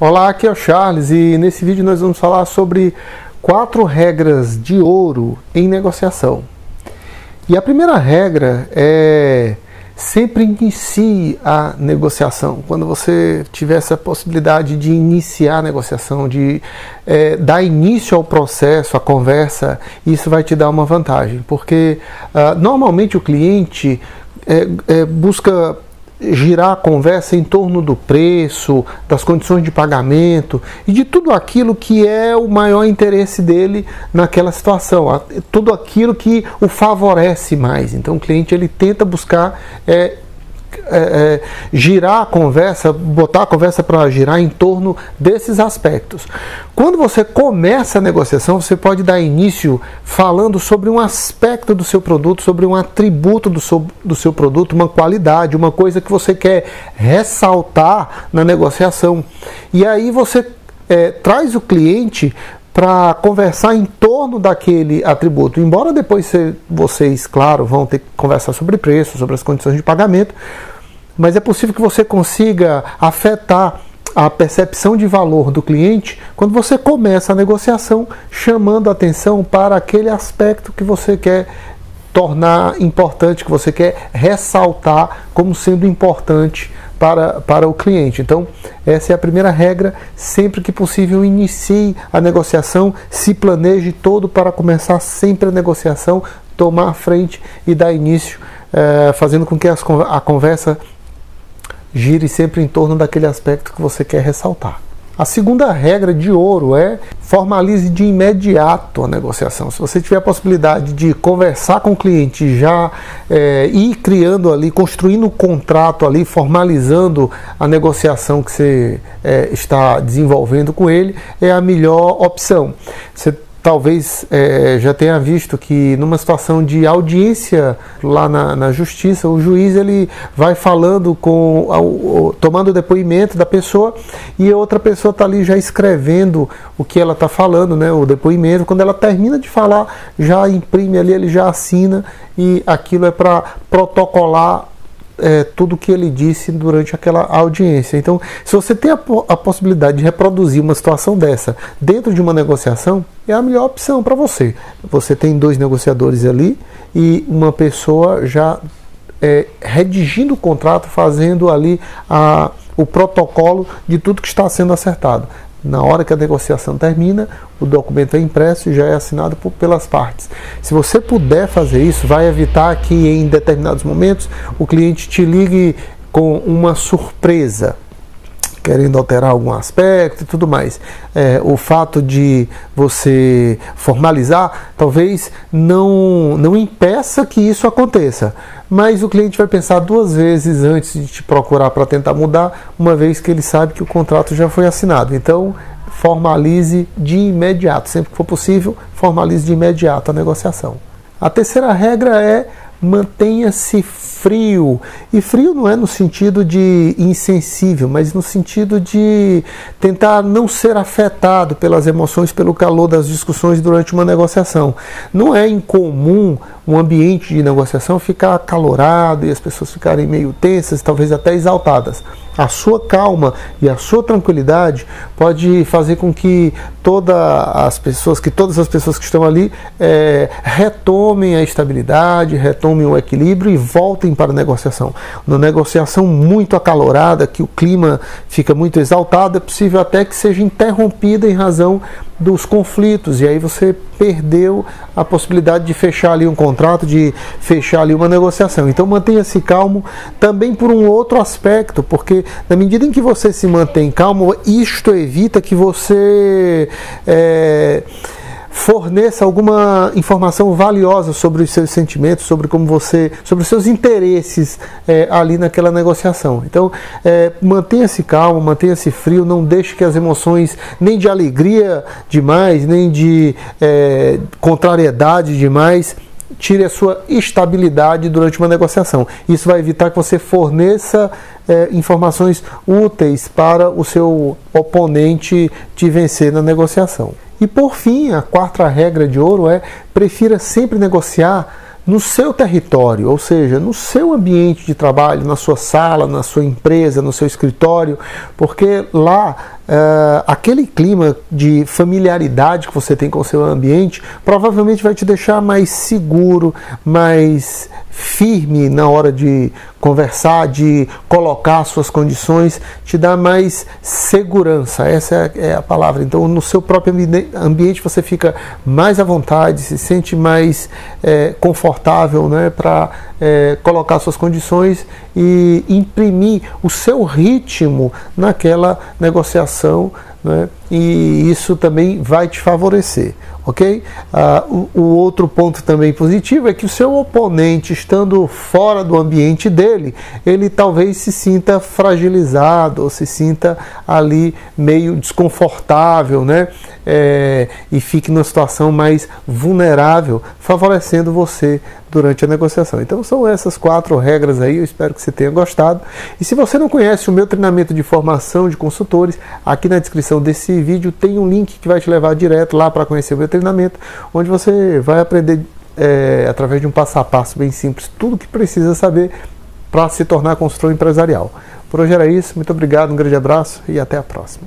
Olá, aqui é o Charles e nesse vídeo nós vamos falar sobre 4 regras de ouro em negociação. E a primeira regra é sempre inicie a negociação. Quando você tiver essa possibilidade de iniciar a negociação, de dar início ao processo, à conversa, isso vai te dar uma vantagem, porque normalmente o cliente busca girar a conversa em torno do preço, das condições de pagamento e de tudo aquilo que é o maior interesse dele naquela situação, tudo aquilo que o favorece mais. Então o cliente ele tenta buscar girar a conversa, botar a conversa para girar em torno desses aspectos. Quando você começa a negociação, você pode dar início falando sobre um aspecto do seu produto, sobre um atributo do seu produto, uma qualidade, uma coisa que você quer ressaltar na negociação. E aí você traz o cliente para conversar em torno daquele atributo. Embora depois vocês, claro, vão ter que conversar sobre preço, sobre as condições de pagamento, mas é possível que você consiga afetar a percepção de valor do cliente quando você começa a negociação chamando a atenção para aquele aspecto que você quer tornar importante, que você quer ressaltar como sendo importante para o cliente. Então, essa é a primeira regra. Sempre que possível, inicie a negociação, se planeje todo para começar sempre a negociação, tomar a frente e dar início, fazendo com que a conversa gire sempre em torno daquele aspecto que você quer ressaltar. A segunda regra de ouro é formalize de imediato a negociação. Se você tiver a possibilidade de conversar com o cliente já ir criando ali, construindo um contrato ali, formalizando a negociação que você está desenvolvendo com ele, é a melhor opção. Você talvez já tenha visto que numa situação de audiência lá na justiça, o juiz ele vai falando tomando o depoimento da pessoa e outra pessoa está ali já escrevendo o que ela está falando, né, o depoimento. Quando ela termina de falar, já imprime ali, ele já assina e aquilo é para protocolar tudo que ele disse durante aquela audiência. Então, se você tem a possibilidade de reproduzir uma situação dessa dentro de uma negociação, é a melhor opção para você. Você tem 2 negociadores ali e uma pessoa já redigindo o contrato, fazendo ali o protocolo de tudo que está sendo acertado. Na hora que a negociação termina, o documento é impresso e já é assinado pelas partes. Se você puder fazer isso, vai evitar que em determinados momentos o cliente te ligue com uma surpresa, querendo alterar algum aspecto e tudo mais. O fato de você formalizar talvez não impeça que isso aconteça, mas o cliente vai pensar 2 vezes antes de te procurar para tentar mudar, uma vez que ele sabe que o contrato já foi assinado. Então, formalize de imediato. Sempre que for possível, formalize de imediato a negociação. A terceira regra é: mantenha-se frio. E frio não é no sentido de insensível, mas no sentido de tentar não ser afetado pelas emoções, pelo calor das discussões durante uma negociação. Não é incomum um ambiente de negociação ficar acalorado e as pessoas ficarem meio tensas, talvez até exaltadas. A sua calma e a sua tranquilidade pode fazer com que todas as pessoas que estão ali retomem a estabilidade, retomem o equilíbrio e voltem para a negociação. Na negociação muito acalorada, que o clima fica muito exaltado, é possível até que seja interrompida em razão dos conflitos, e aí você perdeu a possibilidade de fechar ali um contrato, de fechar ali uma negociação. Então mantenha-se calmo também por um outro aspecto, porque na medida em que você se mantém calmo, isto evita que você forneça alguma informação valiosa sobre os seus sentimentos, sobre os seus interesses ali naquela negociação. Então, mantenha-se calmo, mantenha-se frio, não deixe que as emoções, nem de alegria demais, nem de contrariedade demais, tire a sua estabilidade durante uma negociação. Isso vai evitar que você forneça informações úteis para o seu oponente te vencer na negociação. E por fim, a quarta regra de ouro é: prefira sempre negociar no seu território, ou seja, no seu ambiente de trabalho, na sua sala, na sua empresa, no seu escritório, porque lá aquele clima de familiaridade que você tem com o seu ambiente provavelmente vai te deixar mais seguro, mais firme na hora de conversar, de colocar suas condições, te dá mais segurança, essa é a palavra. Então no seu próprio ambiente você fica mais à vontade, se sente mais confortável, né, para colocar suas condições e imprimir o seu ritmo naquela negociação, né? E isso também vai te favorecer, ok? O outro ponto também positivo é que o seu oponente, estando fora do ambiente dele, ele talvez se sinta fragilizado ou se sinta ali meio desconfortável, né? E fique numa situação mais vulnerável, favorecendo você durante a negociação. Então são essas 4 regras aí, eu espero que você tenha gostado. E se você não conhece o meu treinamento de formação de consultores, aqui na descrição desse vídeo tem um link que vai te levar direto lá para conhecer o meu treinamento, onde você vai aprender através de um passo a passo bem simples, tudo que precisa saber para se tornar consultor empresarial. Por hoje era isso, muito obrigado, um grande abraço e até a próxima.